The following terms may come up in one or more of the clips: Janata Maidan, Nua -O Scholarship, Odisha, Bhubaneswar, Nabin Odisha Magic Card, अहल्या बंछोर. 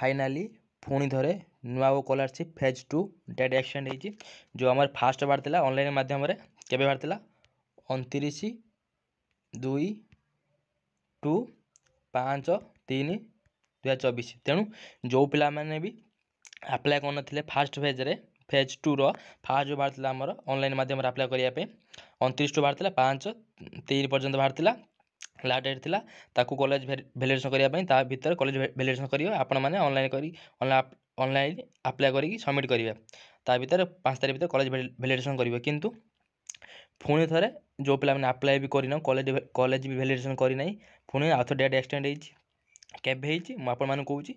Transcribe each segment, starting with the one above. Finally पुणी थे नुआ ओ scholarship phase two date extend होती जो आम फास्ट बार था ऑनलाइन माध्यम के बाहर 29/2/2024। तेणु जो पाने भी आप्लाय कर ना फास्ट फेज 2 फास्ट जो बाहर था आमर ऑनलाइन माध्यम आप्लाय करने 29 बाहर था 5/3 पर्यटन बाहर था लास्ट डेट था ताकू कॉलेज भेलिडेसन करने भितर कॉलेज भेलिडेसन करेंगे आपने ऑनलाइन आप्लाय करके सबमिट करेंगे ता भर 5 तारीख भर कॉलेज भेलिडेसन करेंगे किंतु पुणी थे जो पाने आप्लाय भी करना कॉलेज भी भेलिडेसन करना पुणी आउ थे डेट एक्सटेंड होती मुझे कहूँ कि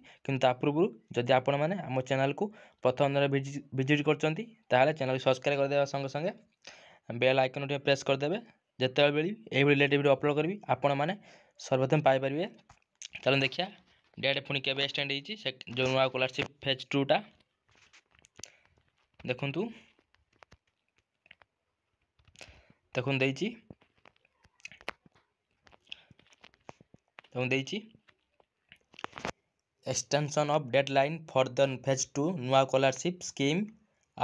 पूर्व जदि आपण मैंने आम चैनल को प्रथम दिन विजिट कर चैनल सब्सक्राइब करदे संगे संगे बेल आइकन प्रेस करदे जिते बड़ी रिलेटेड भिडियो अपलोड करी आपण मैंने सर्वप्रथम पाइपर। चलो देखिए डेट पुणी के एक्सटेंड होती जो नुआ स्कॉलरशिप फेज 2 देखु देखिए extension of date line for the phase 2 नुआ स्कॉलरशिप स्कीम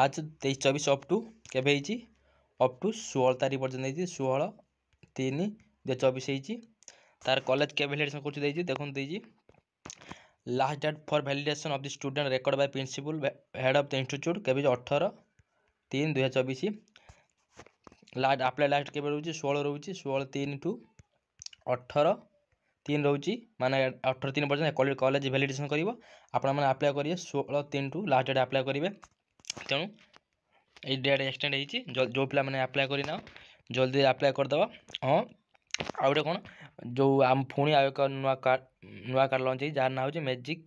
आज 23/24 अपटू के अपटू 16 तारीख पर्यटन 16/3/2024 तार कॉलेज के भेलिडेसन कर देखिए last date for validation of the student record by principal head of the institute के 18/3/2024 लास्ट अप्लाई लास्ट के रोचे 16 रोचे 16/3 to 18/3 रोचे माने 18/3 पर्यटन कॉलेज भेलिडेसन कर आपने अप्लाई करेंगे 16/3 लास्ट डेट अप्लाई करेंगे। तेणु ये डेट एक्सटेंड होती जो पाने अप्लाई करना जल्दी अप्लाई करदे। हाँ आउ गए कौन जो आम पुणी आउ एक नुआ कार्ड लॉन्च है जार ना हो magic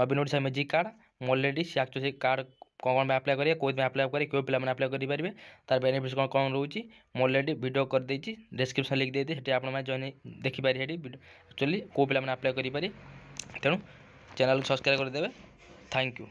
Naveen Odisha magic card मोलरेडी से एक्चुअली कार्ड कौन आप्लाय करेंगे कौन आप्लाय करेंगे क्यों पाने आप्लाय करेंगे तार बेनिफिट कौन कौन रोचे मोलरेडी वीडियो कर देती डिस्क्रिप्शन लिख देती है आपने जॉइन देखिपारे एक्चुअली कौ पाने आप्लाय करेंगे। तेणु चैनल सब्सक्राइब करदे। Thank you.